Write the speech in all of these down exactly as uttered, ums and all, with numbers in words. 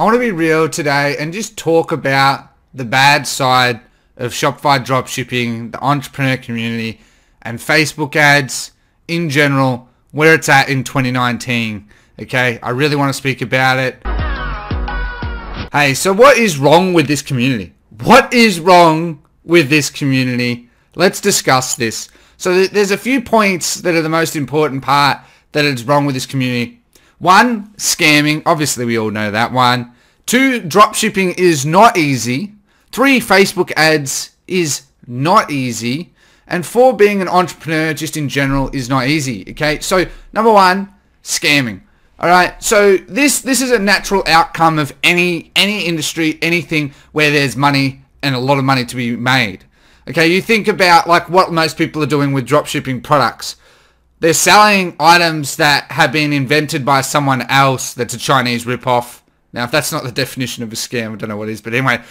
I want to be real today and just talk about the bad side of Shopify dropshipping, the entrepreneur community, and Facebook ads in general, where it's at in twenty nineteen. Okay, I really want to speak about it. Hey, so what is wrong with this community? What is wrong with this community? Let's discuss this. So there's a few points that are the most important part that is wrong with this community. One, scamming. Obviously, we all know that one. Two, dropshipping is not easy. Three, Facebook ads is not easy. And four, being an entrepreneur just in general is not easy. Okay, so number one, scamming. All right, so this this is a natural outcome of any any industry, anything where there's money and a lot of money to be made. Okay, you think about like what most people are doing with dropshipping products. They're selling items that have been invented by someone else that's a Chinese ripoff. Now, if that's not the definition of a scam, I don't know what it is. But anyway,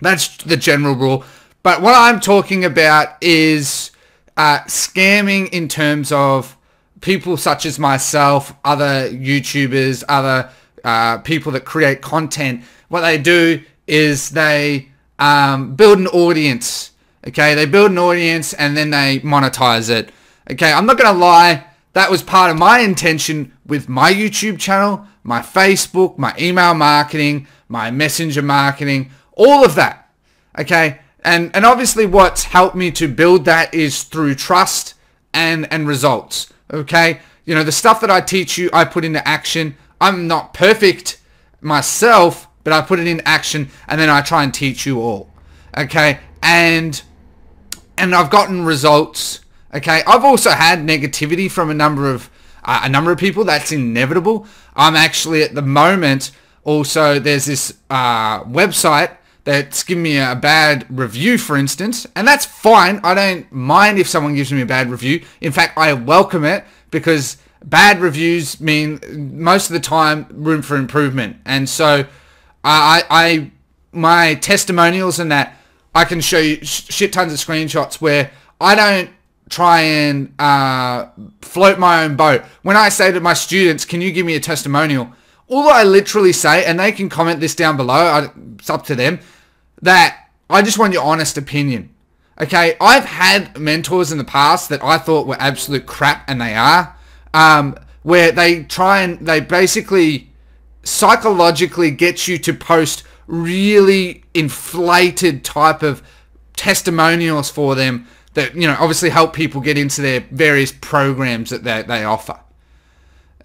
that's the general rule. But what I'm talking about is uh, scamming in terms of people such as myself, other YouTubers, other uh, people that create content. What they do is they um, build an audience. Okay, they build an audience and then they monetize it. Okay, I'm not going to lie, that was part of my intention with my YouTube channel, my Facebook, my email marketing, my messenger marketing, all of that. Okay, and, and obviously what's helped me to build that is through trust and, and results. Okay, you know, the stuff that I teach you, I put into action. I'm not perfect myself, but I put it in action and then I try and teach you all. Okay, and, and I've gotten results. Okay, I've also had negativity from a number of uh, a number of people. That's inevitable. I'm actually at the moment also there's this uh, website that's giving me a bad review, for instance, and that's fine. I don't mind if someone gives me a bad review. In fact, I welcome it because bad reviews mean most of the time room for improvement. And so, I, I my testimonials and that I can show you shit tons of screenshots where I don't try and uh, float my own boat. When I say to my students, can you give me a testimonial? All I literally say, and they can comment this down below, I, it's up to them, that I just want your honest opinion. Okay, I've had mentors in the past that I thought were absolute crap, and they are, um, where they try and they basically psychologically get you to post really inflated type of testimonials for them that, you know, obviously help people get into their various programs that they, they offer.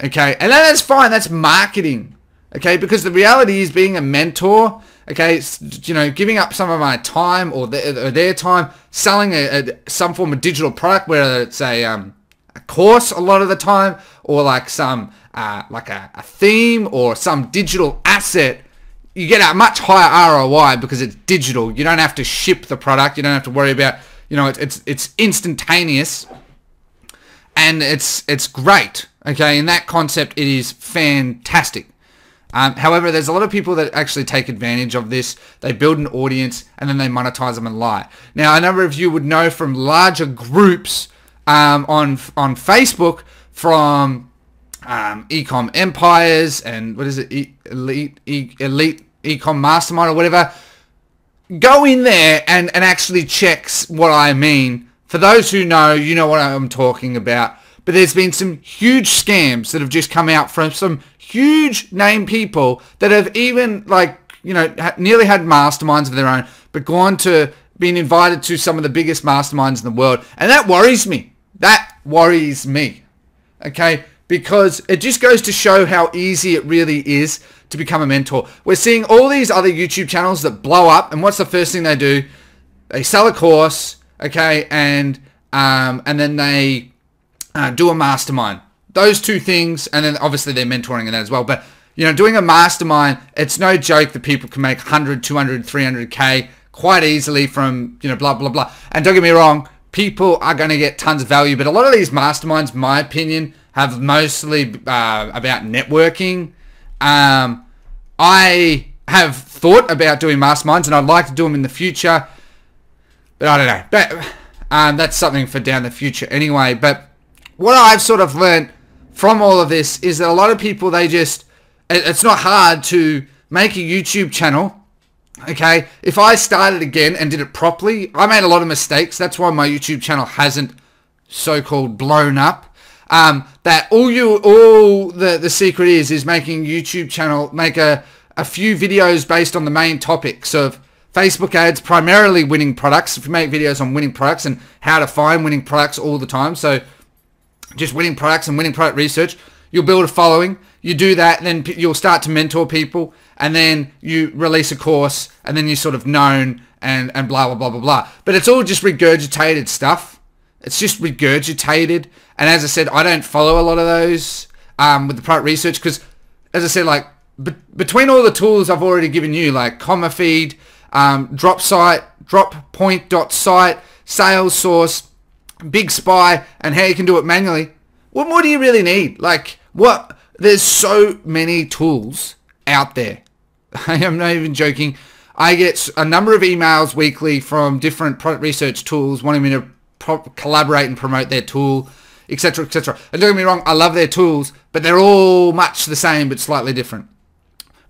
Okay, and that's fine, that's marketing. Okay, because the reality is being a mentor, okay, you know, giving up some of my time or their, or their time, selling a, a, some form of digital product, whether it's a, um, a course a lot of the time, or like some, uh, like a, a theme or some digital asset, you get a much higher R O I because it's digital. You don't have to ship the product, you don't have to worry about, you know, it's it's instantaneous, and it's it's great. Okay, in that concept, it is fantastic. Um, however, there's a lot of people that actually take advantage of this. They build an audience and then they monetize them and lie. Now, a number of you would know from larger groups um, on on Facebook from um, Ecom Empires and what is it, e elite e elite Ecom Mastermind or whatever. Go in there and, and actually check what I mean. For those who know, you know what I'm talking about. But there's been some huge scams that have just come out from some huge name people that have even, like, you know, nearly had masterminds of their own, but gone to being invited to some of the biggest masterminds in the world. And that worries me. That worries me. Okay? Because it just goes to show how easy it really is to become a mentor. We're seeing all these other YouTube channels that blow up, and what's the first thing they do? They sell a course, okay, and um, and then they uh, do a mastermind. Those two things, and then obviously they're mentoring in that as well. But, you know, doing a mastermind, it's no joke that people can make one hundred, two hundred, three hundred K quite easily from, you know, blah, blah, blah. And don't get me wrong, people are going to get tons of value, but a lot of these masterminds, my opinion, have mostly uh, about networking. Um, I have thought about doing masterminds and I'd like to do them in the future, but I don't know. But um, that's something for down the future anyway. But what I've sort of learned from all of this is that a lot of people, they just, it's not hard to make a YouTube channel. Okay, if I started again and did it properly, I made a lot of mistakes. That's why my YouTube channel hasn't so-called blown up. Um, that all you, all the, the secret is, is making YouTube channel, make a, a few videos based on the main topics of Facebook ads, primarily winning products. If you make videos on winning products and how to find winning products all the time. So just winning products and winning product research, you'll build a following. You do that, and then you'll start to mentor people, and then you release a course, and then you're sort of known, and, and blah, blah, blah, blah, blah. But it's all just regurgitated stuff. It's just regurgitated. And as I said, I don't follow a lot of those um, with the product research because, as I said, like be between all the tools I've already given you, like CommaFeed, um, DropSite, DropPoint.site, SalesSource, BigSpy, and how you can do it manually, what more do you really need? Like, what? There's so many tools out there. I am not even joking. I get a number of emails weekly from different product research tools wanting me to pro collaborate and promote their tool, etc, et cetera. And don't get me wrong, I love their tools, but they're all much the same but slightly different.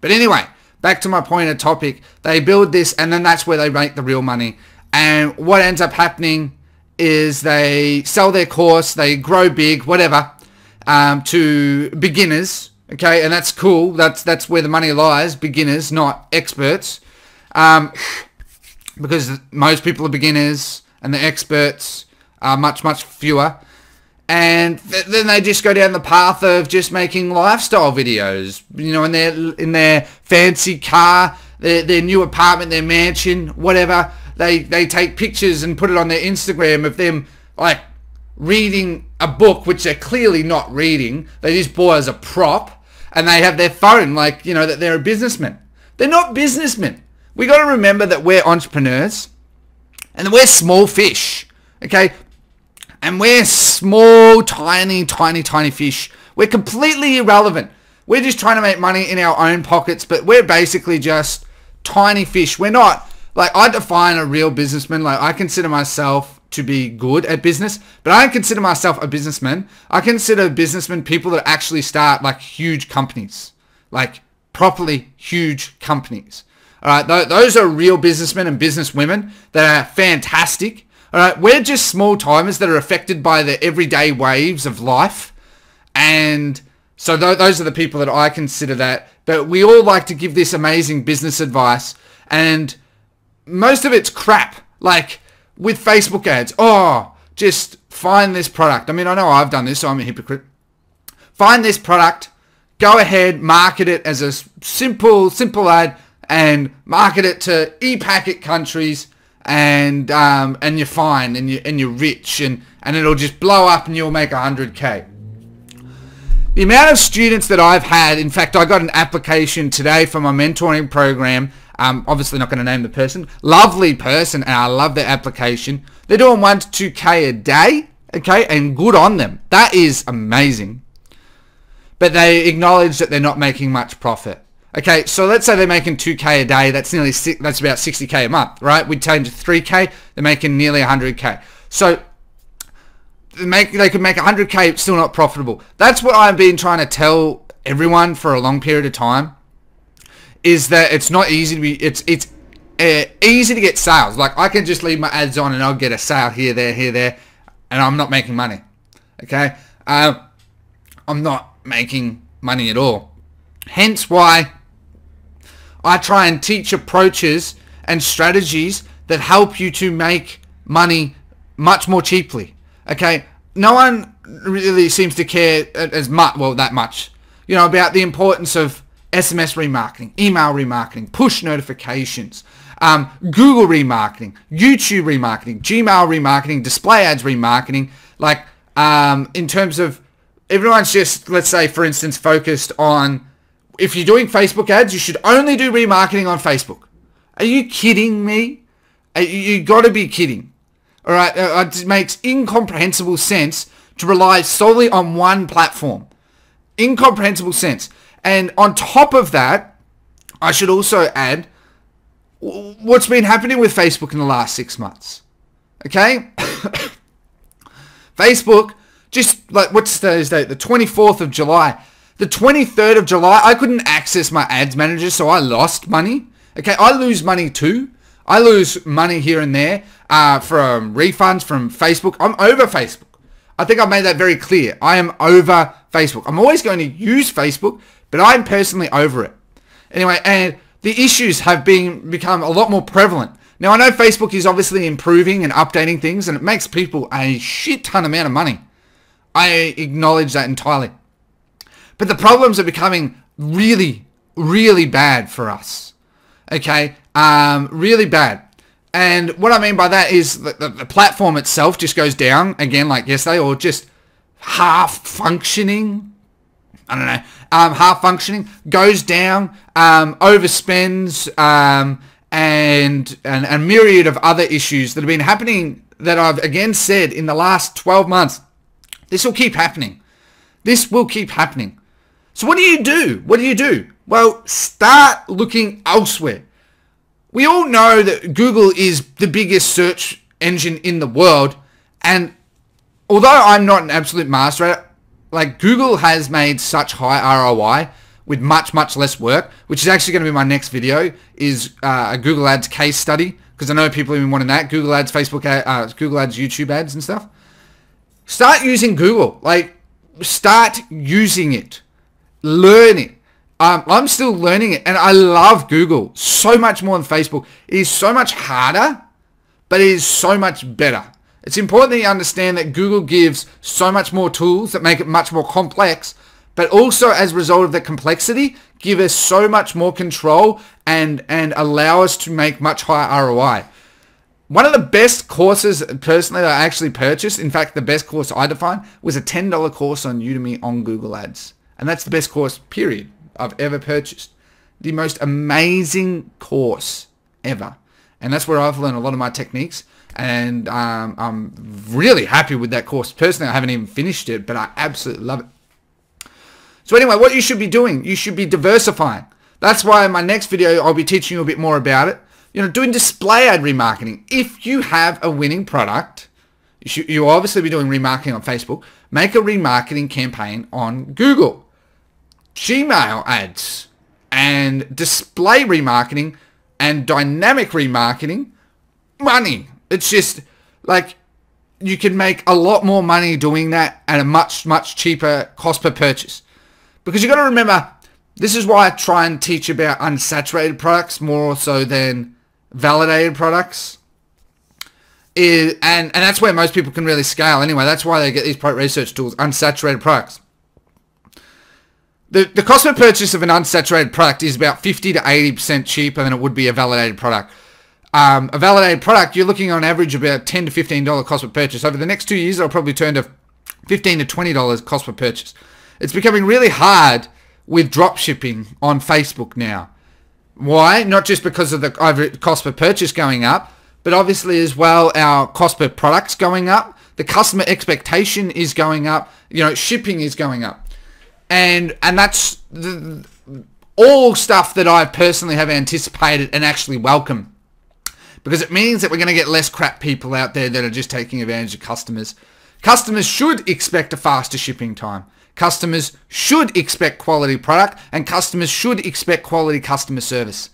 But anyway, back to my point of topic, they build this and then that's where they make the real money. And what ends up happening is they sell their course, they grow big, whatever, um, to beginners, okay, and that's cool. That's, that's where the money lies, beginners, not experts. Um, because most people are beginners and the experts are much, much fewer. And then they just go down the path of just making lifestyle videos, you know, in their in their fancy car, their, their new apartment, their mansion, whatever. They, they take pictures and put it on their Instagram of them, like, reading a book, which they're clearly not reading. They just bought as a prop, and they have their phone, like, you know, that they're a businessman. They're not businessmen. We got to remember that we're entrepreneurs, and we're small fish, okay? And we're small, tiny, tiny, tiny fish. We're completely irrelevant. We're just trying to make money in our own pockets, but we're basically just tiny fish. We're not, like, I define a real businessman. Like, I consider myself to be good at business, but I don't consider myself a businessman. I consider businessmen people that actually start, like, huge companies, like, properly huge companies. All right, th those are real businessmen and businesswomen that are fantastic. All right, we're just small timers that are affected by the everyday waves of life. And so th those are the people that I consider that. But we all like to give this amazing business advice. And most of it's crap. Like with Facebook ads, oh, just find this product. I mean, I know I've done this, so I'm a hypocrite. Find this product, go ahead, market it as a simple, simple ad and market it to e-packet countries. And um, and you're fine, and you and you're rich, and and it'll just blow up, and you'll make a hundred K. The amount of students that I've had, in fact, I got an application today for my mentoring program. Um, obviously, not going to name the person. Lovely person, and I love their application. They're doing one to two K a day, okay, and good on them. That is amazing. But they acknowledge that they're not making much profit. Okay, so let's say they're making two K a day. That's nearly that's about sixty K a month, right? We change to three K. They're making nearly a hundred K. So they make they could make a hundred K, still not profitable. That's what I've been trying to tell everyone for a long period of time. Is that it's not easy to be it's it's uh, easy to get sales. Like I can just leave my ads on and I'll get a sale here, there, here, there, and I'm not making money. Okay, um, I'm not making money at all. Hence why I try and teach approaches and strategies that help you to make money much more cheaply. Okay, no one really seems to care as much, well that much, you know, about the importance of S M S remarketing, email remarketing, push notifications, um, Google remarketing, YouTube remarketing, Gmail remarketing, display ads remarketing, like um, in terms of everyone's just, let's say for instance, focused on if you're doing Facebook ads, you should only do remarketing on Facebook. Are you kidding me? You, you got to be kidding. All right, it makes incomprehensible sense to rely solely on one platform. Incomprehensible sense. And on top of that, I should also add what's been happening with Facebook in the last six months. Okay, Facebook just like what's Thursday, the twenty-fourth of July. The twenty-third of July, I couldn't access my ads manager, so I lost money. Okay, I lose money too. I lose money here and there uh, from refunds from Facebook. I'm over Facebook. I think I've made that very clear. I am over Facebook. I'm always going to use Facebook, but I'm personally over it. Anyway, and the issues have been become a lot more prevalent. Now, I know Facebook is obviously improving and updating things, and it makes people a shit ton amount of money. I acknowledge that entirely. But the problems are becoming really, really bad for us. Okay? Um, really bad. And what I mean by that is the, the, the platform itself just goes down, again, like yesterday, or just half functioning. I don't know. Um, half functioning. Goes down, um, overspends, um, and, and a myriad of other issues that have been happening that I've, again, said in the last twelve months. This will keep happening. This will keep happening. So what do you do? What do you do? Well, start looking elsewhere. We all know that Google is the biggest search engine in the world. And although I'm not an absolute master at it, like Google has made such high R O I with much, much less work, which is actually going to be my next video, is uh, a Google Ads case study, because I know people have been wanting that. Google Ads, Facebook ads, uh, Google Ads, YouTube ads and stuff. Start using Google. Like, start using it. Learn it. Um, I'm still learning it, and I love Google so much more than Facebook. It is so much harder, but it is so much better. It's important that you understand that Google gives so much more tools that make it much more complex, but also as a result of the complexity, give us so much more control and, and allow us to make much higher R O I. One of the best courses personally that I actually purchased, in fact, the best course I define, was a ten dollar course on Udemy on Google Ads. And that's the best course, period, I've ever purchased. The most amazing course ever. And that's where I've learned a lot of my techniques. And um, I'm really happy with that course. Personally, I haven't even finished it, but I absolutely love it. So anyway, what you should be doing, you should be diversifying. That's why in my next video, I'll be teaching you a bit more about it. You know, doing display ad remarketing. If you have a winning product, you should, you'll obviously be doing remarketing on Facebook. Make a remarketing campaign on Google, Gmail ads, and display remarketing and dynamic remarketing. Money. It's just like you can make a lot more money doing that at a much, much cheaper cost per purchase. Because you got to remember, this is why I try and teach about unsaturated products more so than validated products, it, and, and that's where most people can really scale anyway. That's why they get these product research tools, unsaturated products. The, the cost of purchase of an unsaturated product is about fifty to eighty percent cheaper than it would be a validated product. Um, a validated product, you're looking on average about ten to fifteen dollars cost per purchase. Over the next two years, it'll probably turn to fifteen to twenty dollars cost per purchase. It's becoming really hard with drop shipping on Facebook now. Why? Not just because of the cost per purchase going up, but obviously as well our cost per product's going up, the customer expectation is going up, you know, shipping is going up. And and that's the, all stuff that I personally have anticipated and actually welcome, because it means that we're going to get less crap people out there that are just taking advantage of customers. Customers should expect a faster shipping time. Customers should expect quality product, and customers should expect quality customer service.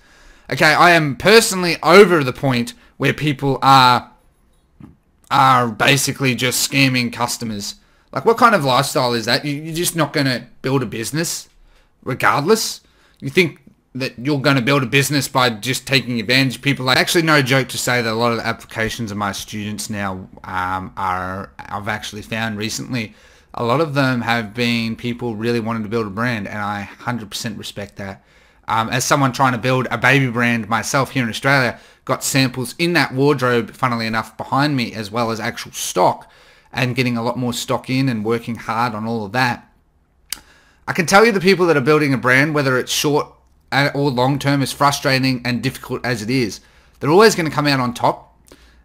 Okay, I am personally over the point where people are are basically just scamming customers. Like, what kind of lifestyle is that? You're just not going to build a business regardless. You think that you're going to build a business by just taking advantage of people. Like, actually, no joke to say that a lot of the applications of my students now um, are, I've actually found recently, a lot of them have been people really wanting to build a brand, and I one hundred percent respect that. Um, as someone trying to build a baby brand myself here in Australia, got samples in that wardrobe, funnily enough, behind me, as well as actual stock, and getting a lot more stock in and working hard on all of that. I can tell you the people that are building a brand, whether it's short or long term, as frustrating and difficult as it is, they're always going to come out on top.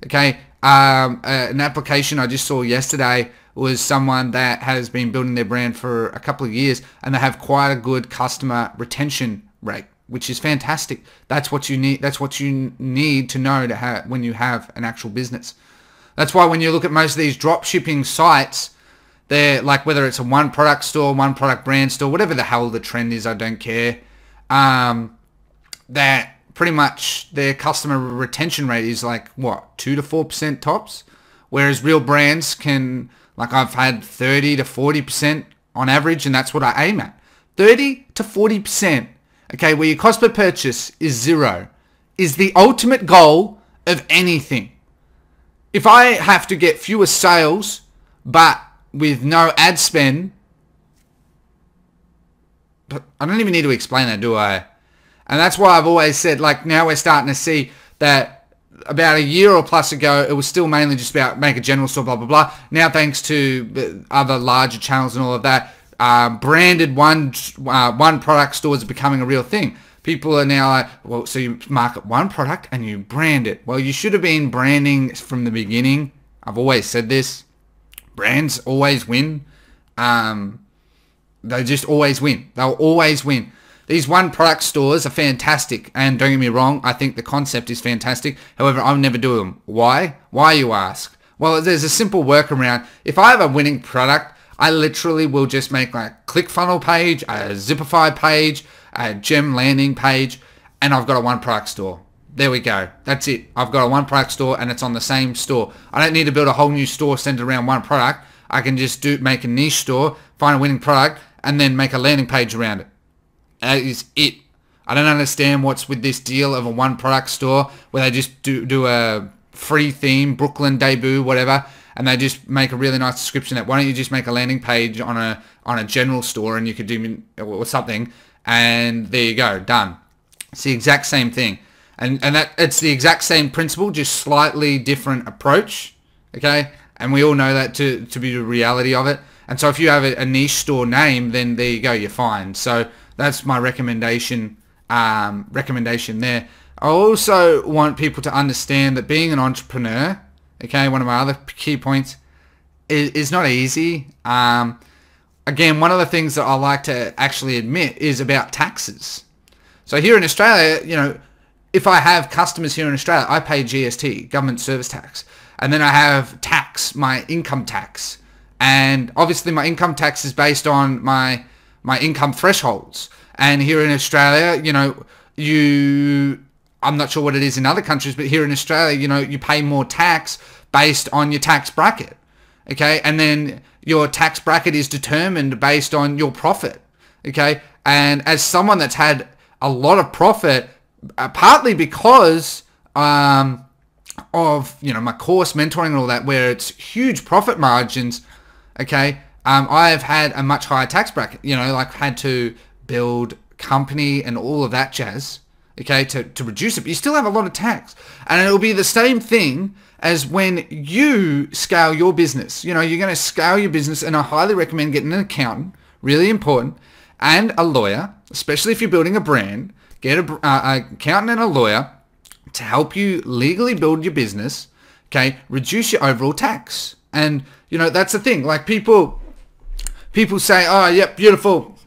Okay, um, uh, an application I just saw yesterday was someone that has been building their brand for a couple of years, and they have quite a good customer retention rate, which is fantastic. That's what you need. That's what you need to know to have when you have an actual business. That's why when you look at most of these drop shipping sites, They're like, whether it's a one product store, one product brand store, whatever the hell the trend is, I don't care. Um, that pretty much their customer retention rate is like what, two to four percent tops, whereas real brands can, like I've had thirty to forty percent on average, and that's what I aim at. Thirty to forty percent. Okay, where your cost per purchase is zero, is the ultimate goal of anything. If I have to get fewer sales, but with no ad spend, but I don't even need to explain that, do I? And that's why I've always said, like, now we're starting to see that about a year or plus ago, it was still mainly just about make a general store, blah, blah, blah. Now, thanks to other larger channels and all of that, uh, branded one, uh, one product stores are becoming a real thing. People are now like, well, so you market one product and you brand it. Well, you should have been branding from the beginning. I've always said this. Brands always win. Um, they just always win. They'll always win. These one product stores are fantastic. And don't get me wrong, I think the concept is fantastic. However, I'll never do them. Why? Why, you ask? Well, there's a simple workaround. If I have a winning product, I literally will just make like a ClickFunnel page, a Zipify page, a gem landing page, and I've got a one product store. There we go. That's it. I've got a one product store and it's on the same store. I don't need to build a whole new store centered around one product. I can just do make a niche store, find a winning product, and then make a landing page around it. That is it. I don't understand what's with this deal of a one product store where they just do, do a free theme, Brooklyn debut, whatever, and they just make a really nice description that why don't you just make a landing page on a, on a general store and you could do or something. And there you go, done. It's the exact same thing, and and that it's the exact same principle, just slightly different approach. Okay, and we all know that to to be the reality of it. And so if you have a, a niche store name, then there you go, you're fine. So that's my recommendation. Um, recommendation there. I also want people to understand that being an entrepreneur, okay, one of my other key points, is, is not easy. Um, Again, one of the things that I like to actually admit is about taxes. So here in Australia, you know, if I have customers here in Australia, I pay G S T, government service tax. And then I have tax, my income tax. And obviously my income tax is based on my my income thresholds. And here in Australia, you know, you, I'm not sure what it is in other countries, but here in Australia, you know, you pay more tax based on your tax bracket. Okay, and then your tax bracket is determined based on your profit. Okay, and as someone that's had a lot of profit, uh, partly because um, of, you know, my course, mentoring and all that, where it's huge profit margins, okay, um, I've had a much higher tax bracket, you know, like had to build company and all of that jazz, okay, to, to reduce it, but you still have a lot of tax. And it'll be the same thing as when you scale your business. You know, you're going to scale your business, and I highly recommend getting an accountant, really important, and a lawyer, especially if you're building a brand. Get an uh, accountant and a lawyer to help you legally build your business, okay, reduce your overall tax. And, you know, that's the thing. Like people, people say, oh, yep, beautiful,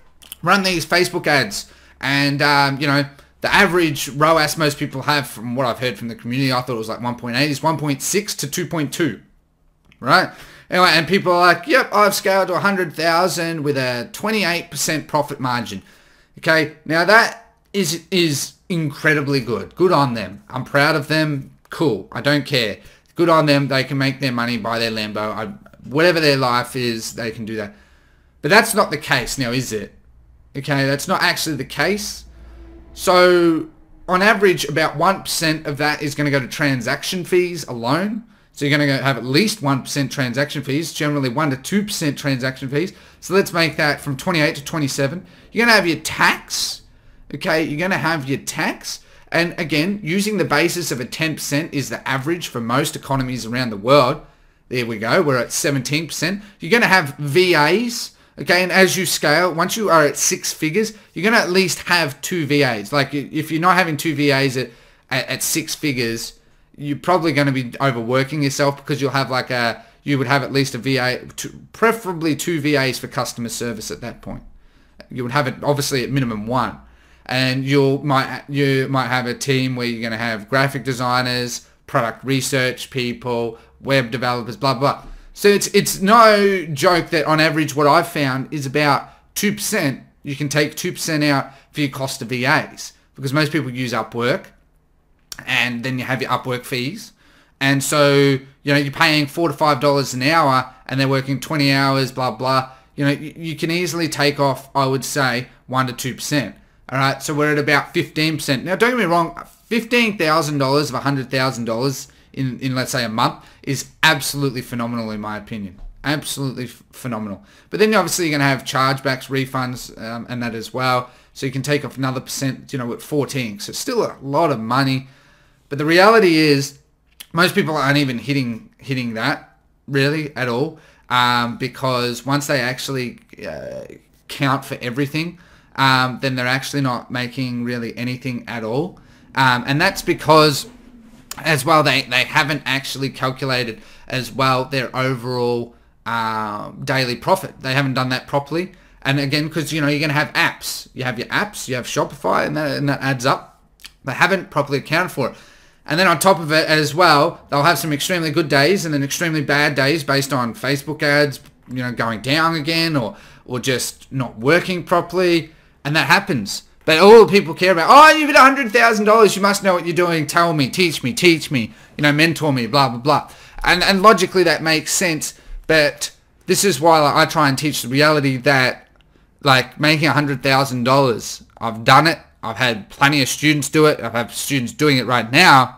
run these Facebook ads, and, um, you know, the average R O A S most people have, from what I've heard from the community, I thought it was like one point eight, is one point six to two point two, right? Anyway, and people are like, yep, I've scaled to one hundred thousand with a twenty-eight percent profit margin. Okay, now that is is incredibly good. Good on them. I'm proud of them. Cool. I don't care. Good on them. They can make their money, buy their Lambo. I, whatever their life is, they can do that. But that's not the case now, is it? Okay, that's not actually the case. So on average, about one percent of that is going to go to transaction fees alone. So you're going to have at least one percent transaction fees, generally one to two percent transaction fees. So let's make that from twenty-eight to twenty-seven. You're going to have your tax. Okay, you're going to have your tax. And again, using the basis of a ten percent is the average for most economies around the world. There we go. We're at seventeen percent. You're going to have V As. Okay, and as you scale, once you are at six figures, you're going to at least have two V As. Like, if you're not having two V As at, at, at six figures, you're probably going to be overworking yourself, because you'll have like a, you would have at least a V A, two, preferably two V As for customer service at that point. You would have it, obviously, at minimum one. And you'll might, you might have a team where you're going to have graphic designers, product research people, web developers, blah, blah. So it's, it's no joke that on average what I've found is about two percent. You can take two percent out for your cost of V As, because most people use Upwork, and then you have your Upwork fees. And so, you know, you're paying four to five dollars an hour and they're working twenty hours, blah, blah. You know, you, you can easily take off, I would say, one to two percent. All right. So we're at about fifteen percent. Now, don't get me wrong, fifteen thousand dollars of a hundred thousand dollars in, in, let's say, a month is absolutely phenomenal, in my opinion. Absolutely phenomenal. But then obviously you're going to have chargebacks, refunds, um, and that as well. So you can take off another percent, you know, at fourteen. So still a lot of money. But the reality is, most people aren't even hitting hitting that really at all, um, because once they actually uh, count for everything, um, then they're actually not making really anything at all. Um, and that's because, as well, they, they haven't actually calculated as well their overall uh, daily profit. They haven't done that properly. And again, because, you know, you're going to have apps. You have your apps, you have Shopify, and that, and that adds up. They haven't properly accounted for it. And then on top of it as well, they'll have some extremely good days and then extremely bad days based on Facebook ads, you know, going down again, or or just not working properly. And that happens. But all the people care about, oh, you've got one hundred thousand dollars, you must know what you're doing, tell me, teach me, teach me, you know, mentor me, blah, blah, blah. And, and logically that makes sense, but this is why I try and teach the reality that, like, making one hundred thousand dollars, I've done it, I've had plenty of students do it, I've had students doing it right now,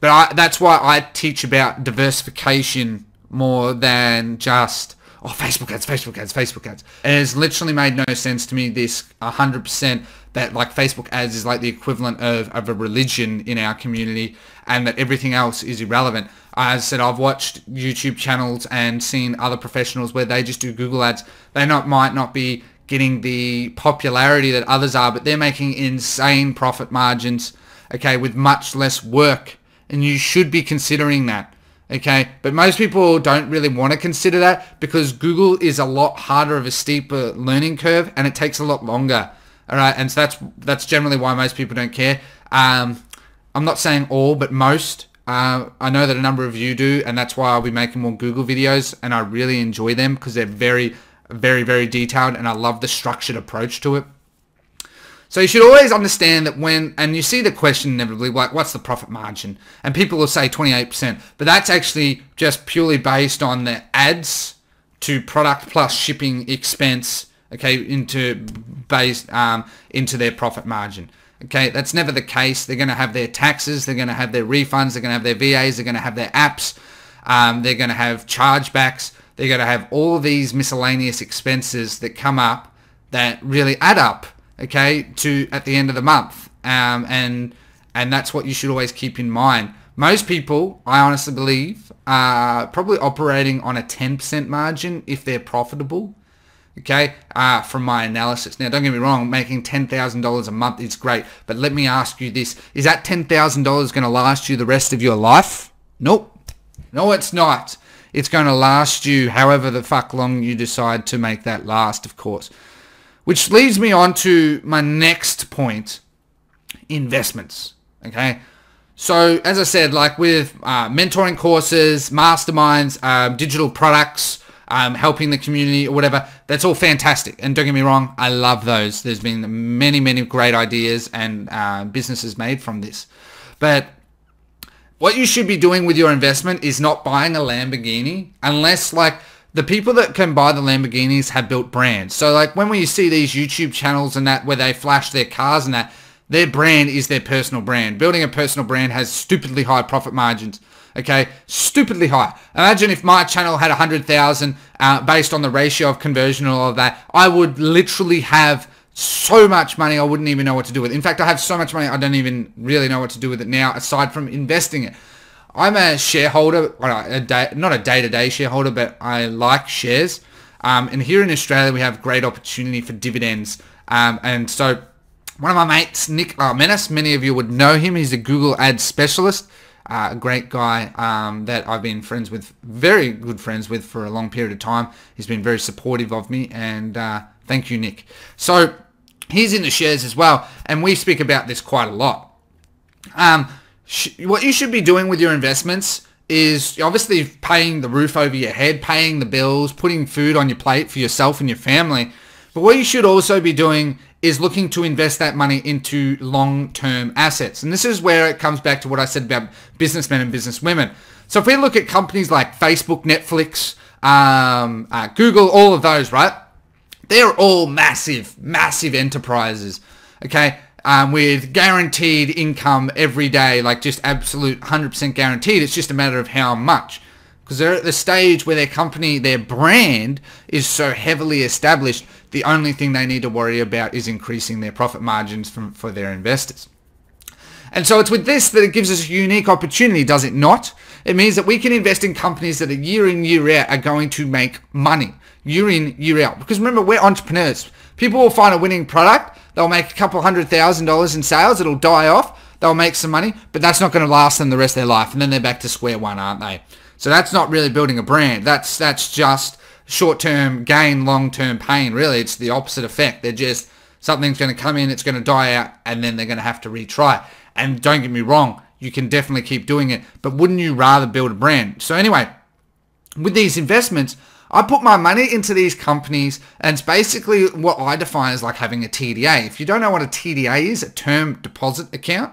but I, that's why I teach about diversification more than just, oh, Facebook ads, Facebook ads, Facebook ads. And it's literally made no sense to me, this one hundred percent that, like, Facebook ads is like the equivalent of, of a religion in our community, and that everything else is irrelevant. As I said, I've watched YouTube channels and seen other professionals where they just do Google ads. They not might not be getting the popularity that others are, but they're making insane profit margins, okay, with much less work. And you should be considering that. Okay, but most people don't really want to consider that, because Google is a lot harder of a steeper learning curve, and it takes a lot longer. All right, and so that's that's generally why most people don't care. Um, I'm not saying all, but most. Uh, I know that a number of you do, and that's why I'll be making more Google videos, and I really enjoy them because they're very, very, very detailed, and I love the structured approach to it. So you should always understand that when, and you see the question inevitably, like, what's the profit margin? And people will say twenty-eight percent, but that's actually just purely based on the ads to product plus shipping expense, okay, into base, um, into their profit margin. Okay, that's never the case. They're going to have their taxes, they're going to have their refunds, they're going to have their V As, they're going to have their apps, um, they're going to have chargebacks, they're going to have all these miscellaneous expenses that come up that really add up, okay, to at the end of the month, um, and and that's what you should always keep in mind. Most people, I honestly believe, are probably operating on a ten percent margin if they're profitable, okay, uh, from my analysis. Now, don't get me wrong, making ten thousand dollars a month is great, but let me ask you this. Is that ten thousand dollars going to last you the rest of your life? Nope. No, it's not. It's going to last you however the fuck long you decide to make that last, of course. Which leads me on to my next point, investments, okay? So, as I said, like with uh, mentoring courses, masterminds, um, digital products, um, helping the community or whatever, that's all fantastic. And don't get me wrong, I love those. There's been many, many great ideas and uh, businesses made from this. But what you should be doing with your investment is not buying a Lamborghini unless, like, the people that can buy the Lamborghinis have built brands. So, like, when we see these YouTube channels and that where they flash their cars and that, their brand is their personal brand. Building a personal brand has stupidly high profit margins, okay? Stupidly high. Imagine if my channel had one hundred thousand uh, based on the ratio of conversion and all of that. I would literally have so much money I wouldn't even know what to do with it. In fact, I have so much money I don't even really know what to do with it now aside from investing it. I'm a shareholder, a day, not a day-to-day shareholder, but I like shares. Um, and here in Australia, we have great opportunity for dividends. Um, and so one of my mates, Nick Menace, many of you would know him. He's a Google Ads specialist, uh, a great guy um, that I've been friends with, very good friends with for a long period of time. He's been very supportive of me, and uh, thank you, Nick. So he's in the shares as well, and we speak about this quite a lot. Um, What you should be doing with your investments is obviously paying the roof over your head, paying the bills, putting food on your plate for yourself and your family. But what you should also be doing is looking to invest that money into long-term assets. And this is where it comes back to what I said about businessmen and businesswomen. So if we look at companies like Facebook, Netflix, um, uh, Google, all of those, right? They're all massive, massive enterprises, okay? Um, with guaranteed income every day, like just absolute one hundred percent guaranteed. It's just a matter of how much. Because they're at the stage where their company, their brand is so heavily established, the only thing they need to worry about is increasing their profit margins from, for their investors. And so it's with this that it gives us a unique opportunity, does it not? It means that we can invest in companies that are year in, year out are going to make money. Year in, year out. Because remember, we're entrepreneurs. People will find a winning product. They'll make a couple hundred thousand dollars in sales. It'll die off. They'll make some money. But that's not going to last them the rest of their life. And then they're back to square one, aren't they? So that's not really building a brand. That's that's just short-term gain, long-term pain. Really, it's the opposite effect. They're just, something's going to come in, it's going to die out, and then they're going to have to retry. And don't get me wrong, you can definitely keep doing it, but wouldn't you rather build a brand? So anyway, with these investments, I put my money into these companies, and it's basically what I define as like having a T D A. If you don't know what a T D A is, a term deposit account,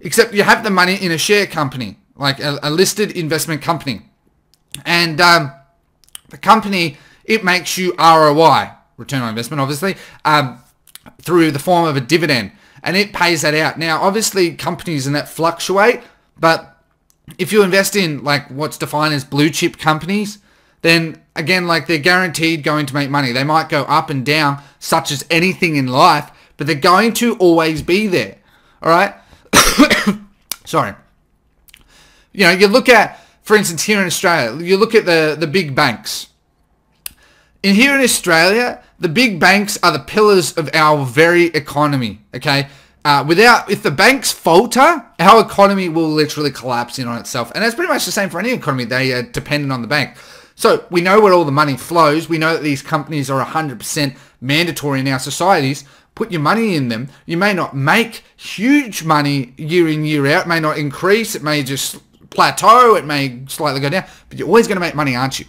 except you have the money in a share company, like a, a listed investment company. And um, the company, it makes you R O I, return on investment, obviously, um, through the form of a dividend. And it pays that out. Now, obviously, companies and that fluctuate. But if you invest in like what's defined as blue chip companies, then again, like they're guaranteed going to make money. They might go up and down, such as anything in life, but they're going to always be there. All right. Sorry. You know, you look at, for instance, here in Australia, you look at the, the big banks. In here in Australia, the big banks are the pillars of our very economy, okay? Uh, without, if the banks falter, our economy will literally collapse in on itself. And that's pretty much the same for any economy. They are dependent on the bank. So we know where all the money flows. We know that these companies are one hundred percent mandatory in our societies. Put your money in them. You may not make huge money year in, year out. It may not increase. It may just plateau, it may slightly go down, but you're always going to make money, aren't you?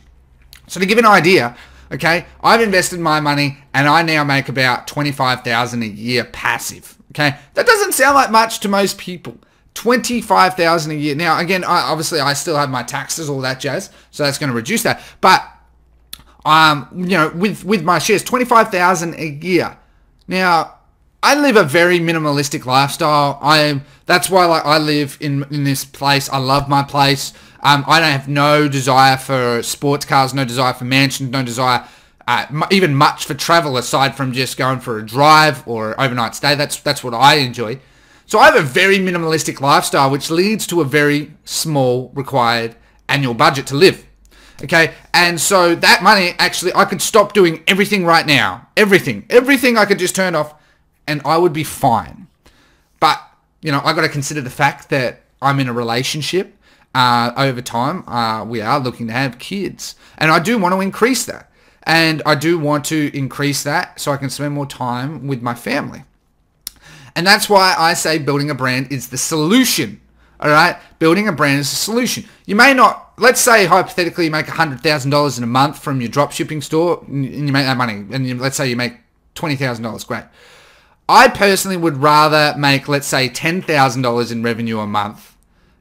So to give an idea, okay, I've invested my money and I now make about twenty-five thousand dollars a year passive, okay? That doesn't sound like much to most people, twenty-five thousand dollars a year. Now, again, I, obviously I still have my taxes, all that jazz, so that's going to reduce that, but, um, you know, with, with my shares, twenty-five thousand dollars a year. Now, I live a very minimalistic lifestyle. I am, that's why like, I live in, in this place. I love my place. Um, I don't have no desire for sports cars, no desire for mansions, no desire uh, m even much for travel aside from just going for a drive or overnight stay. That's, that's what I enjoy. So I have a very minimalistic lifestyle, which leads to a very small required annual budget to live. Okay, and so that money, actually, I could stop doing everything right now. Everything, everything I could just turn off, and I would be fine. But, you know, I got to consider the fact that I'm in a relationship. Uh, over time, uh, we are looking to have kids. And I do want to increase that. And I do want to increase that so I can spend more time with my family. And that's why I say building a brand is the solution. All right? Building a brand is the solution. You may not, let's say hypothetically you make one hundred thousand dollars in a month from your dropshipping store and you make that money. And you, let's say you make twenty thousand dollars. Great. I personally would rather make, let's say, ten thousand dollars in revenue a month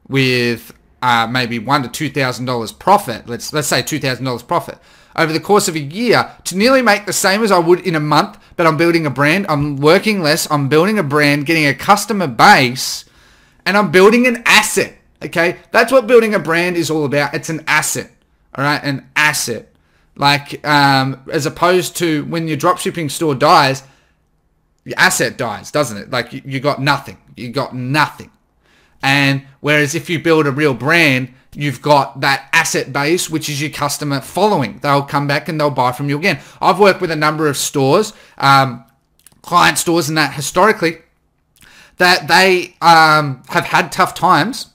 with uh, maybe one thousand to two thousand dollars profit. Let's, let's say two thousand dollars profit over the course of a year to nearly make the same as I would in a month, but I'm building a brand. I'm working less. I'm building a brand, getting a customer base, and I'm building an asset. Okay. That's what building a brand is all about. It's an asset. All right. An asset. Like, um, as opposed to when your dropshipping store dies, your asset dies, doesn't it? Like you, you got nothing. You got nothing. And whereas if you build a real brand, you've got that asset base, which is your customer following. They'll come back and they'll buy from you again. I've worked with a number of stores, um, client stores and that historically, that they um, have had tough times,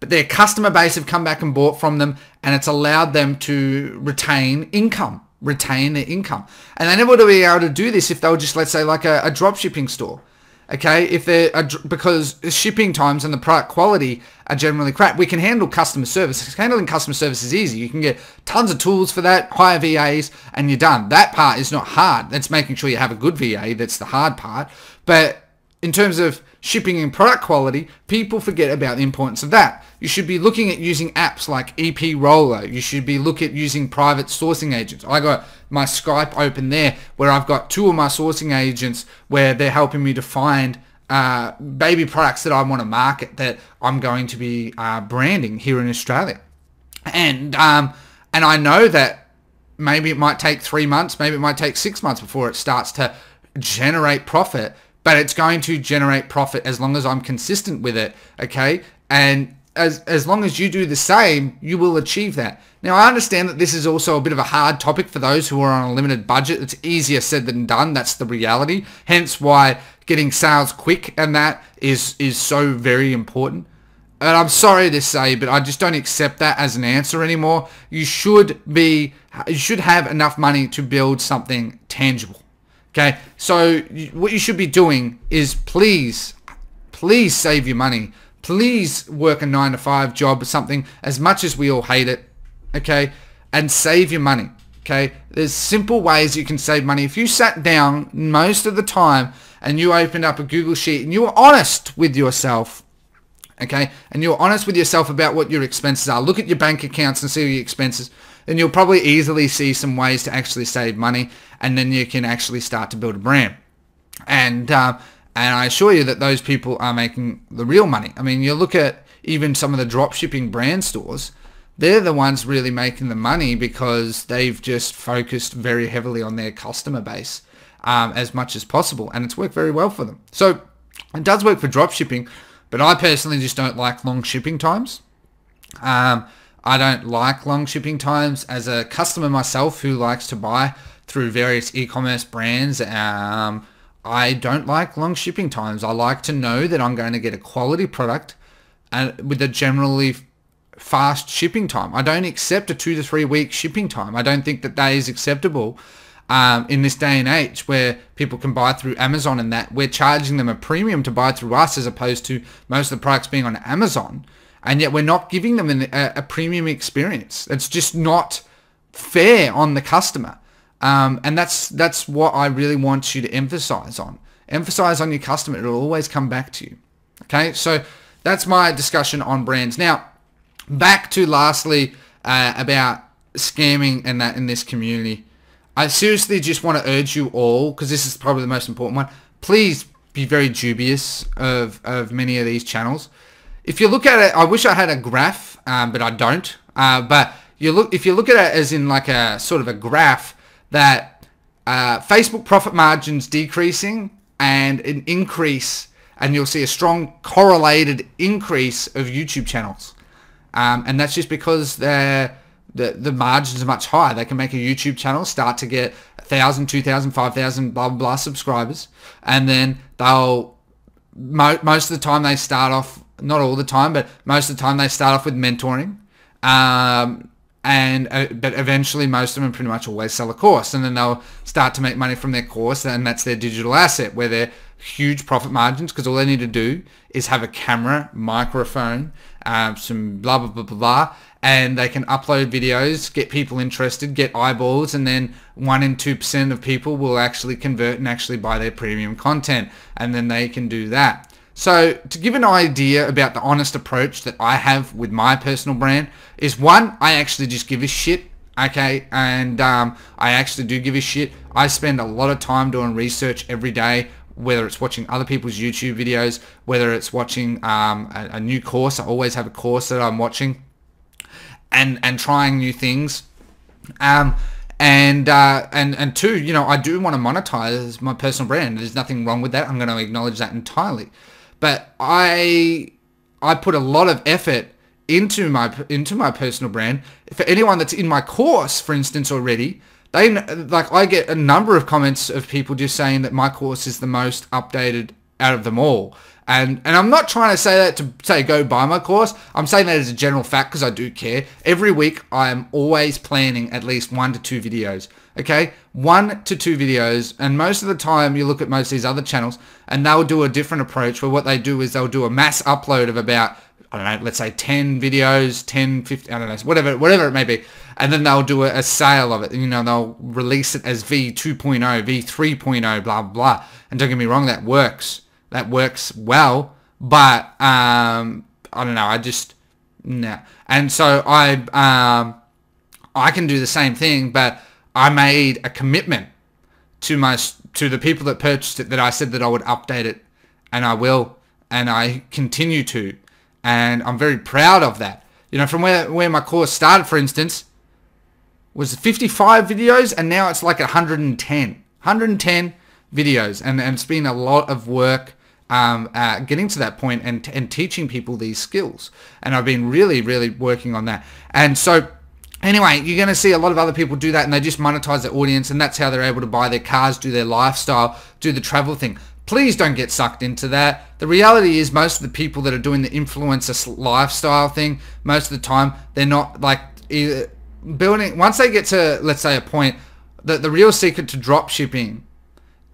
but their customer base have come back and bought from them and it's allowed them to retain income. retain their income. And they never would be able to do this if they were just, let's say, like a, a dropshipping store. Okay, if they're because shipping times and the product quality are generally crap. We can handle customer service. Handling customer service is easy. You can get tons of tools for that, hire V As, and you're done. That part is not hard. That's making sure you have a good V A. That's the hard part. But in terms of shipping and product quality, people forget about the importance of that. You should be looking at using apps like E P Roller. You should be looking at using private sourcing agents. I got my Skype open there where I've got two of my sourcing agents where they're helping me to find uh, baby products that I want to market that I'm going to be uh, branding here in Australia. And, um, and I know that maybe it might take three months, maybe it might take six months before it starts to generate profit. But it's going to generate profit as long as I'm consistent with it, okay? And as, as long as you do the same, you will achieve that. Now, I understand that this is also a bit of a hard topic for those who are on a limited budget. It's easier said than done. That's the reality. Hence why getting sales quick and that is, is so very important. And I'm sorry to say, but I just don't accept that as an answer anymore. You should be, you should have enough money to build something tangible. Okay, so what you should be doing is please, please save your money. Please work a nine to five job or something, as much as we all hate it, okay, and save your money, okay. There's simple ways you can save money. If you sat down most of the time and you opened up a Google Sheet and you were honest with yourself, okay, and you're honest with yourself about what your expenses are, look at your bank accounts and see your expenses, then you'll probably easily see some ways to actually save money, and then you can actually start to build a brand. And uh, and I assure you that those people are making the real money. I mean, you look at even some of the dropshipping brand stores, they're the ones really making the money because they've just focused very heavily on their customer base um, as much as possible, and it's worked very well for them. So it does work for dropshipping, but I personally just don't like long shipping times. Um, I don't like long shipping times. As a customer myself who likes to buy through various e-commerce brands, um, I don't like long shipping times. I like to know that I'm going to get a quality product and with a generally fast shipping time. I don't accept a two to three week shipping time. I don't think that that is acceptable um, in this day and age where people can buy through Amazon and that. We're charging them a premium to buy through us as opposed to most of the products being on Amazon. And yet we're not giving them an, a, a premium experience. It's just not fair on the customer. Um, and that's that's what I really want you to emphasize on. Emphasize on your customer. It'll always come back to you. Okay, so that's my discussion on brands. Now, back to lastly uh, about scamming and that in this community. I seriously just want to urge you all, because this is probably the most important one, please be very dubious of, of many of these channels. If you look at it, I wish I had a graph, um, but I don't. Uh, but you look, if you look at it as in like a sort of a graph that uh, Facebook profit margins decreasing and an increase, and you'll see a strong correlated increase of YouTube channels. Um, and that's just because they're, the, the margins are much higher. They can make a YouTube channel start to get one thousand, two thousand, five thousand, blah, blah, blah subscribers. And then they'll, mo most of the time they start off, not all the time, but most of the time they start off with mentoring. Um, and uh, But eventually most of them pretty much always sell a course, and then they'll start to make money from their course, and that's their digital asset where they're huge profit margins, because all they need to do is have a camera, microphone, um, some blah, blah, blah, blah, blah, and they can upload videos, get people interested, get eyeballs, and then one in two percent of people will actually convert and actually buy their premium content, and then they can do that. So to give an idea about the honest approach that I have with my personal brand is, one, I actually just give a shit, okay? And um, I actually do give a shit. I spend a lot of time doing research every day, whether it's watching other people's YouTube videos, whether it's watching um, a, a new course. I always have a course that I'm watching and, and trying new things. Um, And, uh, and, and two, you know, I do want to monetize my personal brand. There's nothing wrong with that. I'm going to acknowledge that entirely. But I, I put a lot of effort into my, into my personal brand. For anyone that's in my course, for instance, already, they, like, I get a number of comments of people just saying that my course is the most updated out of them all. And, and I'm not trying to say that to say go buy my course. I'm saying that as a general fact because I do care. Every week, I'm always planning at least one to two videos. okay? One to two videos. And most of the time you look at most of these other channels and they'll do a different approach where what they do is they'll do a mass upload of about, I don't know, let's say ten videos, ten, fifteen, I don't know, whatever, whatever it may be. And then they'll do a, a sale of it. You know, they'll release it as V two point oh, V three point oh, blah, blah. And don't get me wrong, that works. That works well. But, um, I don't know, I just, no. And so I, um, I can do the same thing, but I made a commitment to my, to the people that purchased it that I said that I would update it, and I will, and I continue to, and I'm very proud of that. You know, from where, where my course started, for instance, was fifty-five videos, and now it's like one hundred ten, one hundred ten videos, and, and it's been a lot of work. Um, uh, getting to that point and, and teaching people these skills. And I've been really, really working on that. And so anyway, you're going to see a lot of other people do that, and they just monetize their audience, and that's how they're able to buy their cars, do their lifestyle, do the travel thing. Please don't get sucked into that. The reality is most of the people that are doing the influencer lifestyle thing, most of the time, they're not like building, once they get to, let's say, a point, that the real secret to drop shipping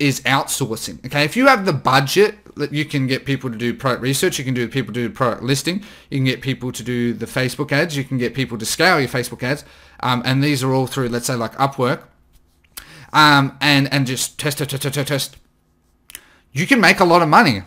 is outsourcing. Okay, if you have the budget, that you can get people to do product research, you can do people to do product listing, you can get people to do the Facebook ads, you can get people to scale your Facebook ads, um, and these are all through, let's say, like Upwork, um, and and just test, test, test, test, test. You can make a lot of money.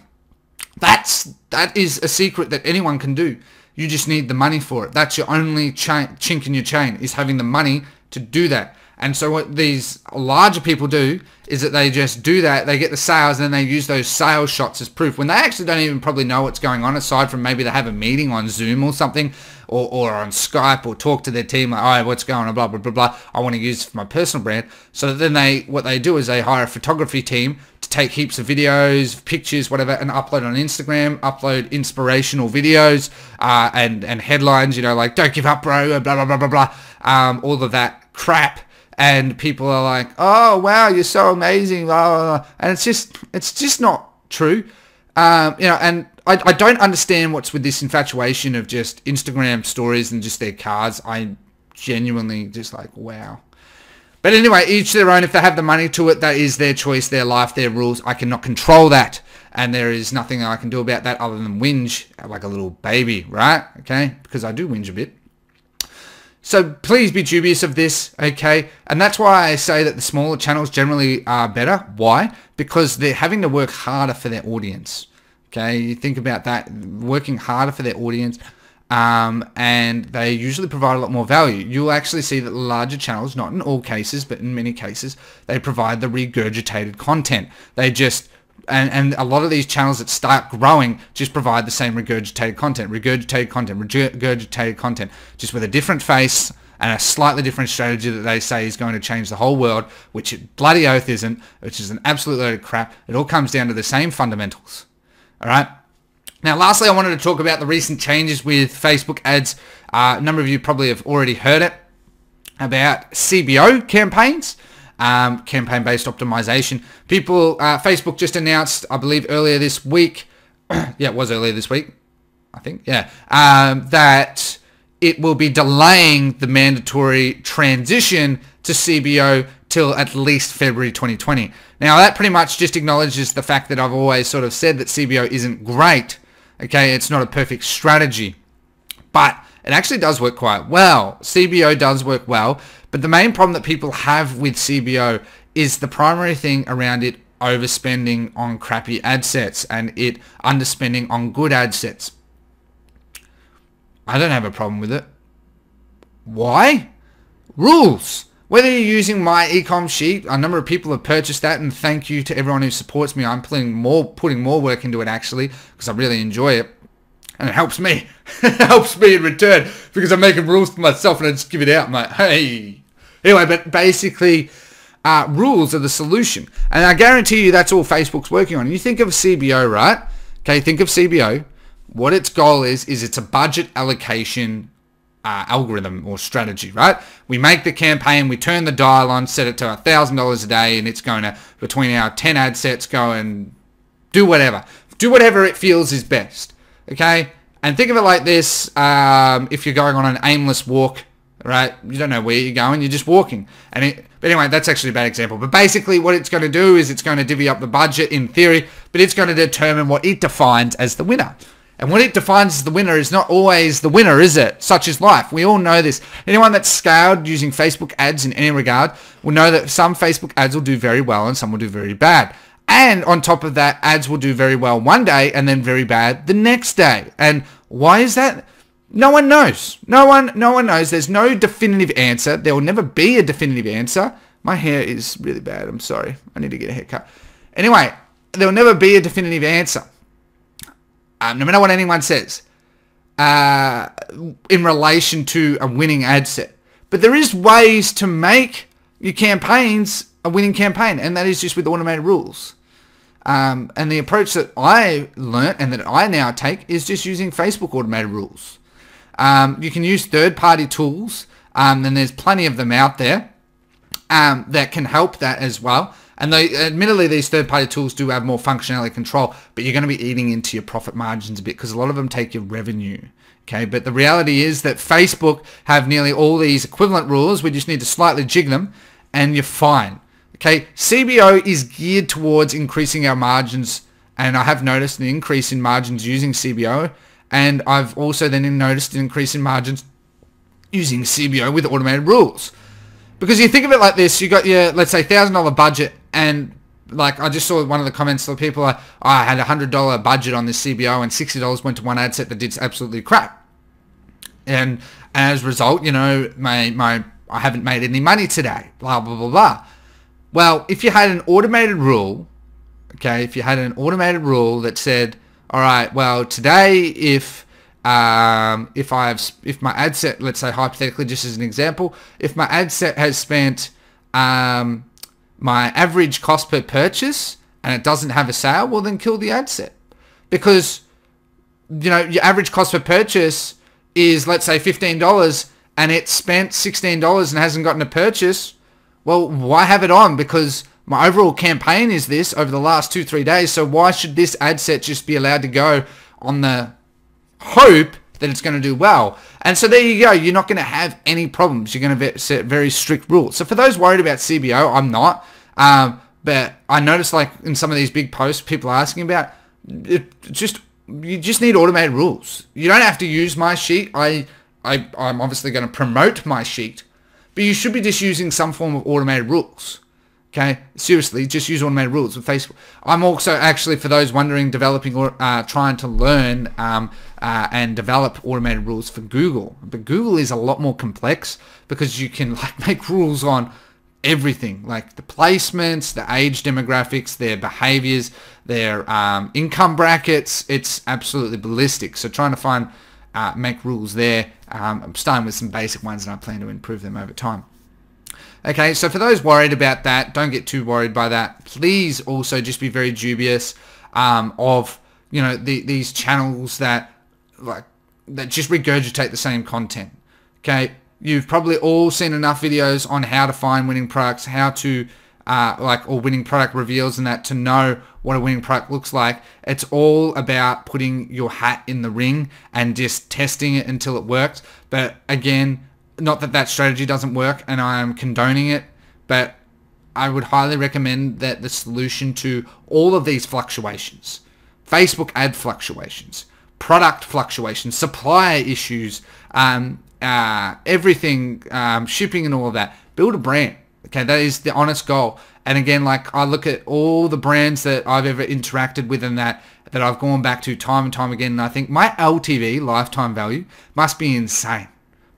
That's that is a secret that anyone can do. You just need the money for it. That's your only chink in your chain, is having the money to do that. And so what these larger people do is that they just do that, they get the sales, and then they use those sales shots as proof when they actually don't even probably know what's going on, aside from maybe they have a meeting on Zoom or something, or, or on Skype, or talk to their team like, alright, what's going on, blah, blah, blah, blah, I want to use it for my personal brand. So then they, what they do is they hire a photography team to take heaps of videos, pictures, whatever, and upload on Instagram, upload inspirational videos, uh, and, and headlines, you know, like, don't give up, bro, blah, blah, blah, blah, blah, um, all of that crap. And people are like, oh, wow, you're so amazing, blah, blah, blah. And it's just, it's just not true. Um, you know, and I, I don't understand what's with this infatuation of just Instagram stories and just their cars. I genuinely just like, wow. But anyway, each their own. If they have the money to it, that is their choice, their life, their rules. I cannot control that. And there is nothing I can do about that other than whinge like a little baby, right? Okay, because I do whinge a bit. So please be dubious of this, okay? And that's why I say that the smaller channels generally are better. Why? Because they're having to work harder for their audience, okay? You think about that, working harder for their audience, um, and they usually provide a lot more value. You'll actually see that the larger channels, not in all cases, but in many cases, they provide the regurgitated content. They just... And, and a lot of these channels that start growing just provide the same regurgitated content, regurgitated content, regurgitated content, just with a different face and a slightly different strategy that they say is going to change the whole world, which it bloody oath isn't, which is an absolute load of crap. It all comes down to the same fundamentals. All right. Now, lastly, I wanted to talk about the recent changes with Facebook ads. Uh, a number of you probably have already heard it about C B O campaigns. Um, campaign-based optimization. People, uh, Facebook just announced, I believe earlier this week, yeah, it was earlier this week, I think, yeah, um, that it will be delaying the mandatory transition to C B O till at least February twenty twenty. Now, that pretty much just acknowledges the fact that I've always sort of said that C B O isn't great, okay, it's not a perfect strategy, but it actually does work quite well. C B O does work well, but the main problem that people have with C B O is the primary thing around it overspending on crappy ad sets and it underspending on good ad sets. I don't have a problem with it. Why? Rules. Whether you're using my ecom sheet, a number of people have purchased that, and thank you to everyone who supports me. I'm putting more, putting more work into it actually, because I really enjoy it. And it helps me. It helps me in return because I'm making rules for myself and I just give it out. I'm like, hey. Anyway, but basically, uh, rules are the solution. And I guarantee you that's all Facebook's working on. You think of C B O, right? Okay, think of C B O. What its goal is, is it's a budget allocation uh, algorithm or strategy, right? We make the campaign, we turn the dial on, set it to one thousand dollars a day, and it's going to, between our ten ad sets, go and do whatever. Do whatever it feels is best. Okay, and think of it like this, um, if you're going on an aimless walk, right, you don't know where you're going, you're just walking. And it, anyway, that's actually a bad example. But basically what it's going to do is it's going to divvy up the budget in theory, but it's going to determine what it defines as the winner. And what it defines as the winner is not always the winner, is it? Such is life. We all know this. Anyone that's scaled using Facebook ads in any regard will know that some Facebook ads will do very well and some will do very bad. And on top of that, ads will do very well one day and then very bad the next day. And why is that? No one knows. No one, no one knows. There's no definitive answer. There will never be a definitive answer. My hair is really bad. I'm sorry. I need to get a haircut. Anyway, there will never be a definitive answer. Um, no matter what anyone says, uh, in relation to a winning ad set. But there is ways to make your campaigns a winning campaign, and that is just with automated rules. Um, and the approach that I learnt and that I now take is just using Facebook automated rules. Um, you can use third-party tools, um, and there's plenty of them out there um, that can help that as well. And they, admittedly, these third-party tools do have more functionality control, but you're going to be eating into your profit margins a bit because a lot of them take your revenue, okay? But the reality is that Facebook have nearly all these equivalent rules. We just need to slightly jig them, and you're fine, okay? C B O is geared towards increasing our margins, and I have noticed an increase in margins using C B O, and I've also then noticed an increase in margins using C B O with automated rules. Because you think of it like this, you got your, let's say, one thousand dollar budget, and like I just saw one of the comments of people, like, oh, I had a one hundred dollar budget on this C B O and sixty dollars went to one ad set that did absolutely crap. And as a result, you know, my, my I haven't made any money today, blah, blah, blah, blah. Well, if you had an automated rule, okay, if you had an automated rule that said, all right, well, today if... Um, if I've, if my ad set, let's say hypothetically, just as an example, if my ad set has spent, um, my average cost per purchase and it doesn't have a sale, well then kill the ad set, because, you know, your average cost per purchase is, let's say, fifteen dollars and it spent sixteen dollars and hasn't gotten a purchase. Well, why have it on? Because my overall campaign is this over the last two, three days. So why should this ad set just be allowed to go on the hope that it's going to do well? And so there you go. You're not going to have any problems. You're going to set very strict rules. So for those worried about C B O, I'm not. Um, but I noticed, like, in some of these big posts, people are asking about it, just you just need automated rules. You don't have to use my sheet. I, I, I'm obviously going to promote my sheet, but you should be just using some form of automated rules. Okay, seriously, just use automated rules with Facebook. I'm also actually, for those wondering, developing or uh, trying to learn um, uh, and develop automated rules for Google. But Google is a lot more complex because you can, like, make rules on everything, like the placements, the age demographics, their behaviors, their um, income brackets. It's absolutely ballistic. So trying to find, uh, make rules there. Um, I'm starting with some basic ones and I plan to improve them over time. Okay, so for those worried about that, don't get too worried by that. Please also just be very dubious um, of, you know, the, these channels that, like, that just regurgitate the same content. Okay, you've probably all seen enough videos on how to find winning products, how to, uh, like, or winning product reveals and that, to know what a winning product looks like. It's all about putting your hat in the ring and just testing it until it works. But again, not that that strategy doesn't work and I am condoning it, but I would highly recommend that the solution to all of these fluctuations, Facebook ad fluctuations, product fluctuations, supplier issues, um, uh, everything, um, shipping and all of that, build a brand. Okay, that is the honest goal. And again, like, I look at all the brands that I've ever interacted with and that, that I've gone back to time and time again, and I think my L T V, lifetime value, must be insane.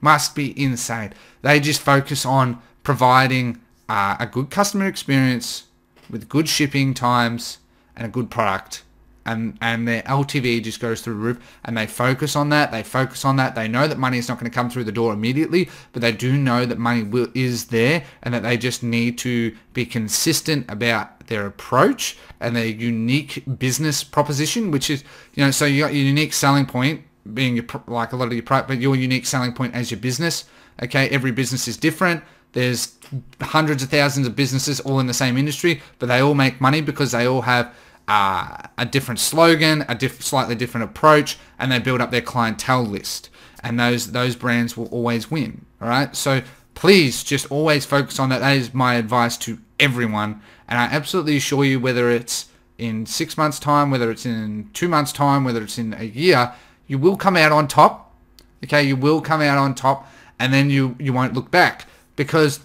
Must be insane. They just focus on providing uh, a good customer experience with good shipping times and a good product, and and their L T V just goes through the roof, and they focus on that. They focus on that. They know that money is not going to come through the door immediately, but they do know that money will, is there, and that they just need to be consistent about their approach and their unique business proposition, which is, you know, so you got your unique selling point, being your, like a lot of your product, but your unique selling point as your business. Okay, every business is different. There's hundreds of thousands of businesses all in the same industry, but they all make money because they all have uh, a different slogan, a diff slightly different approach, and they build up their clientele list. And those those brands will always win. All right, so please just always focus on that. That is my advice to everyone. And I absolutely assure you, whether it's in six months time, whether it's in two months time, whether it's in a year, you will come out on top. Okay, you will come out on top, and then you, you won't look back. Because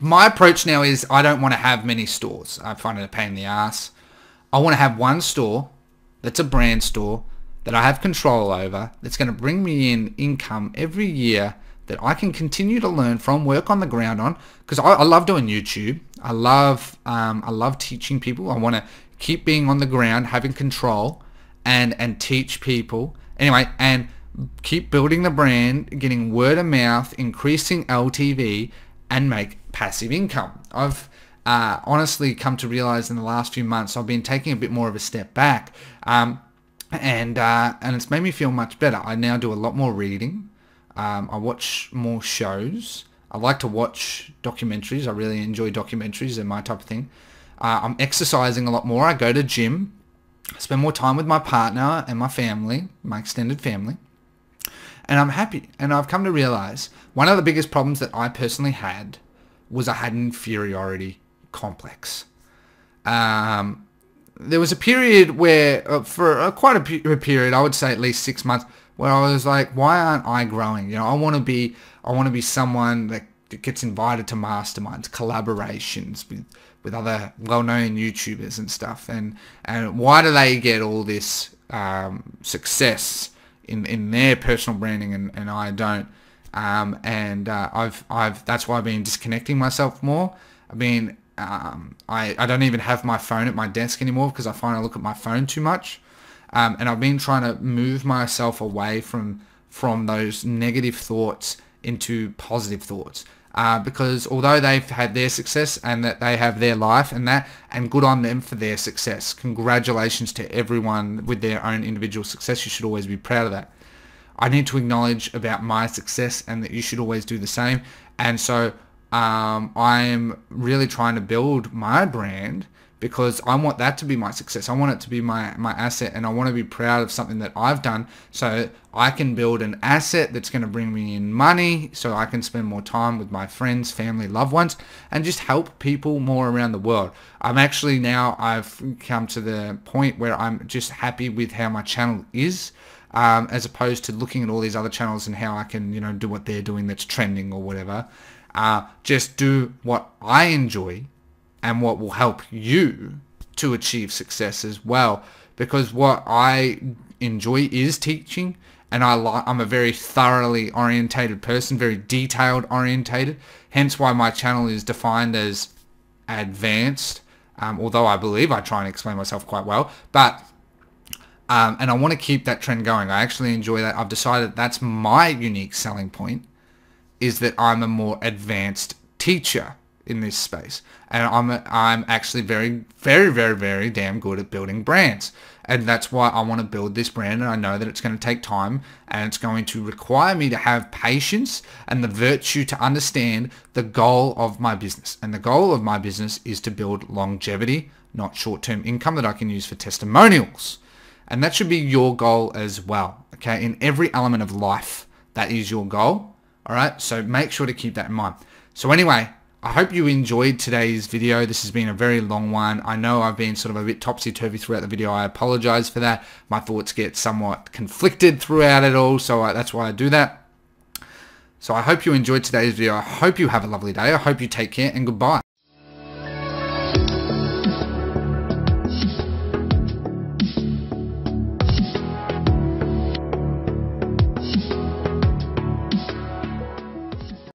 my approach now is I don't want to have many stores. I find it a pain in the ass. I want to have one store that's a brand store that I have control over, that's going to bring me in income every year, that I can continue to learn from, work on the ground on, because I, I love doing YouTube. I love um, I love teaching people. I want to keep being on the ground, having control, and and teach people. Anyway, and keep building the brand, getting word of mouth, increasing L T V, and make passive income. I've uh, honestly come to realize in the last few months I've been taking a bit more of a step back, um, and uh, and it's made me feel much better. I now do a lot more reading. Um, I watch more shows. I like to watch documentaries. I really enjoy documentaries. They're my type of thing. Uh, I'm exercising a lot more. I go to gym. I spend more time with my partner and my family, my extended family. And I'm happy. And I've come to realize one of the biggest problems that I personally had was I had an inferiority complex. Um, there was a period where, uh, for uh, quite a, pe a period, I would say at least six months, where I was like, why aren't I growing? You know, I want to be, I want to be someone that gets invited to masterminds, collaborations with, with other well-known YouTubers and stuff. And and why do they get all this um, success in in their personal branding and, and I don't? Um, and uh, I've I've that's why I've been disconnecting myself more. I've been um, I I don't even have my phone at my desk anymore because I find I look at my phone too much. Um, and I've been trying to move myself away from from those negative thoughts into positive thoughts, uh, because although they've had their success and that they have their life and that, and good on them for their success. Congratulations to everyone with their own individual success. You should always be proud of that. I need to acknowledge about my success and that you should always do the same. And so um, I'm really trying to build my brand, because I want that to be my success. I want it to be my, my asset, and I want to be proud of something that I've done, so I can build an asset that's going to bring me in money, so I can spend more time with my friends, family, loved ones, and just help people more around the world. I'm actually now, I've come to the point where I'm just happy with how my channel is, um, as opposed to looking at all these other channels and how I can, you know, do what they're doing that's trending or whatever. Uh, just do what I enjoy, and what will help you to achieve success as well. Because what I enjoy is teaching, and I like, I'm a very thoroughly orientated person, very detailed orientated, hence why my channel is defined as advanced, um, although I believe I try and explain myself quite well. But um, and I want to keep that trend going. I actually enjoy that. I've decided that's my unique selling point, is that I'm a more advanced teacher in this space, and I'm I'm actually very very very very damn good at building brands, and that's why I want to build this brand. And I know that it's going to take time, and it's going to require me to have patience and the virtue to understand the goal of my business, and the goal of my business is to build longevity, not short-term income that I can use for testimonials. And that should be your goal as well, okay? In every element of life, that is your goal. All right, so make sure to keep that in mind. So anyway, I hope you enjoyed today's video. This has been a very long one. I know I've been sort of a bit topsy-turvy throughout the video. I apologize for that. My thoughts get somewhat conflicted throughout it all, so I, that's why I do that. So I hope you enjoyed today's video. I hope you have a lovely day. I hope you take care, and goodbye.